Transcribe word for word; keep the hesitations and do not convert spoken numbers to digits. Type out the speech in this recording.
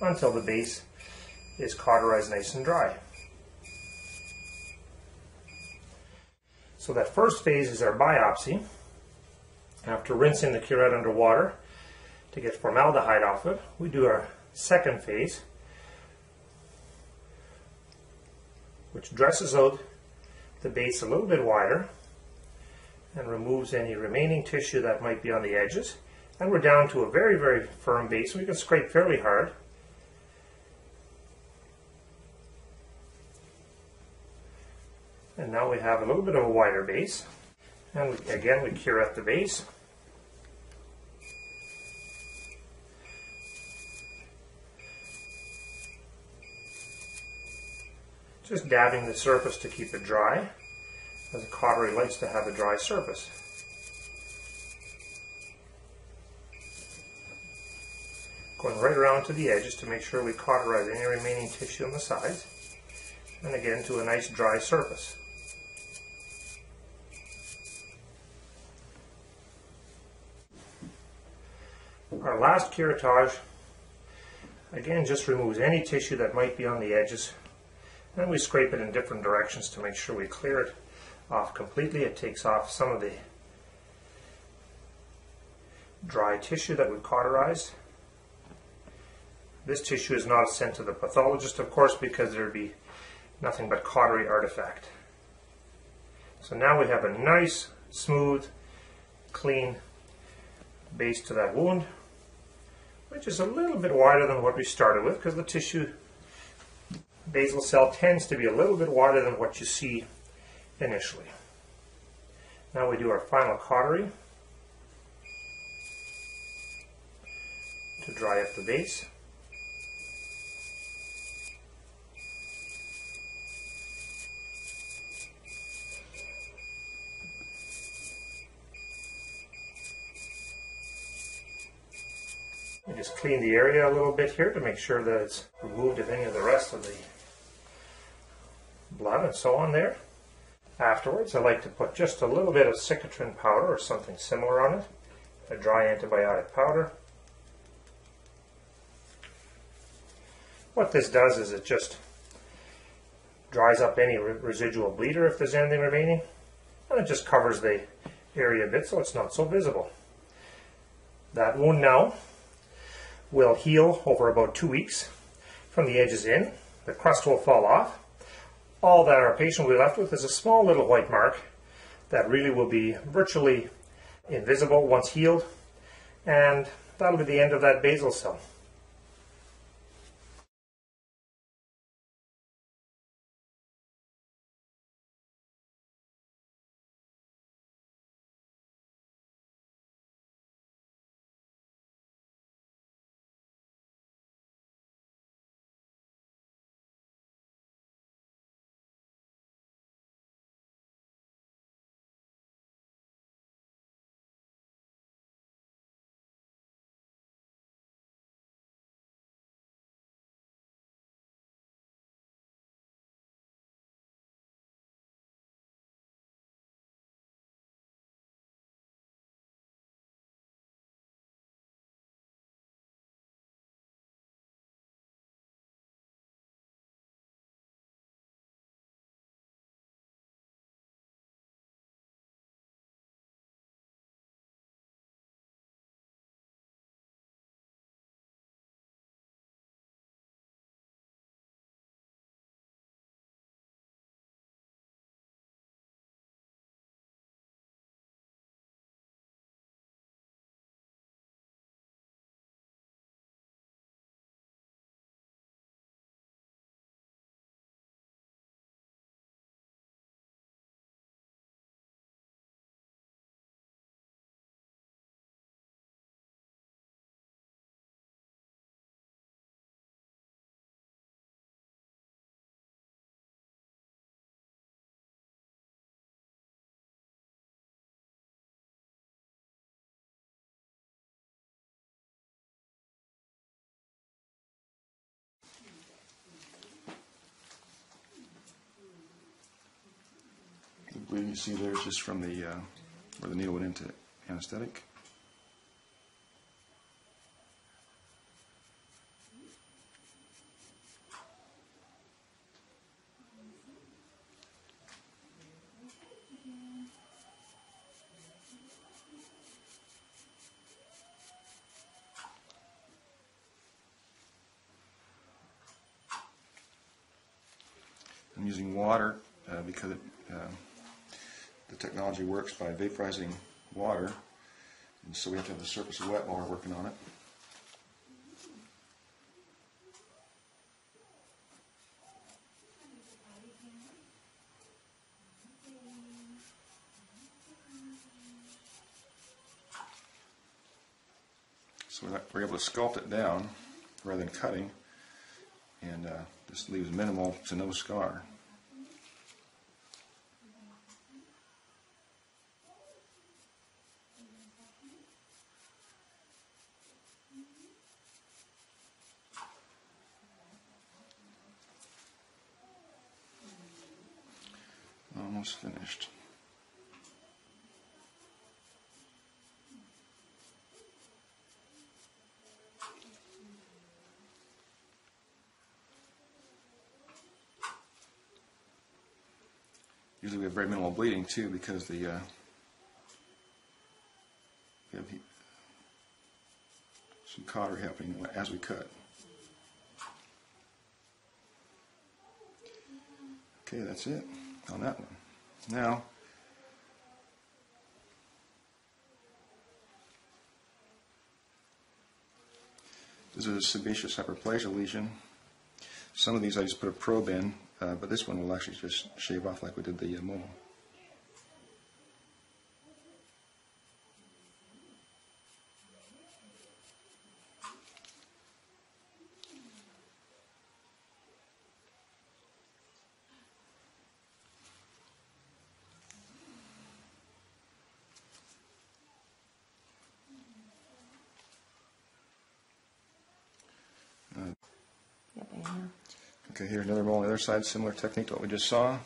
until the base is cauterized nice and dry. So that first phase is our biopsy. After rinsing the curette underwater to get formaldehyde off it, we do our second phase, which dresses out the base a little bit wider and removes any remaining tissue that might be on the edges. And we're down to a very, very firm base. We can scrape fairly hard. And now we have a little bit of a wider base. And we, again, we curette the base. Just dabbing the surface to keep it dry, as a cautery likes to have a dry surface. Going right around to the edges to make sure we cauterize any remaining tissue on the sides, and again to a nice dry surface. Our last curettage again just removes any tissue that might be on the edges, and we scrape it in different directions to make sure we clear it off completely. It takes off some of the dry tissue that we've cauterized. This tissue is not sent to the pathologist, of course, because there would be nothing but cautery artifact. So now we have a nice, smooth, clean base to that wound, which is a little bit wider than what we started with, because the tissue, basal cell, tends to be a little bit wider than what you see initially. Now we do our final cautery to dry up the base. We just clean the area a little bit here to make sure that it's removed of any of the rest of the blood and so on there. Afterwards, I like to put just a little bit of cicatrin powder or something similar on it, a dry antibiotic powder. What this does is it just dries up any re residual bleeder if there's anything remaining, and it just covers the area a bit so it's not so visible. That wound now will heal over about two weeks from the edges in. The crust will fall off. All that our patient will be left with is a small little white mark that really will be virtually invisible once healed, and that'll be the end of that basal cell. The bleeding you see there is just from the, uh, where the needle went into anesthetic. using water uh, because it, uh, the technology works by vaporizing water, and so we have to have the surface wet while we're working on it. So we're able to sculpt it down rather than cutting, and uh, this leaves minimal to no scar. Almost finished. Usually we have very minimal bleeding too, because the uh, we have some cautery happening as we cut. Okay, that's it on that one. Now, this is a sebaceous hyperplasia lesion. Some of these I just put a probe in. Uh, but this one will actually just shave off like we did the uh, mole. Uh, yep, I know. Okay, here's another mole on the other side, similar technique to what we just saw.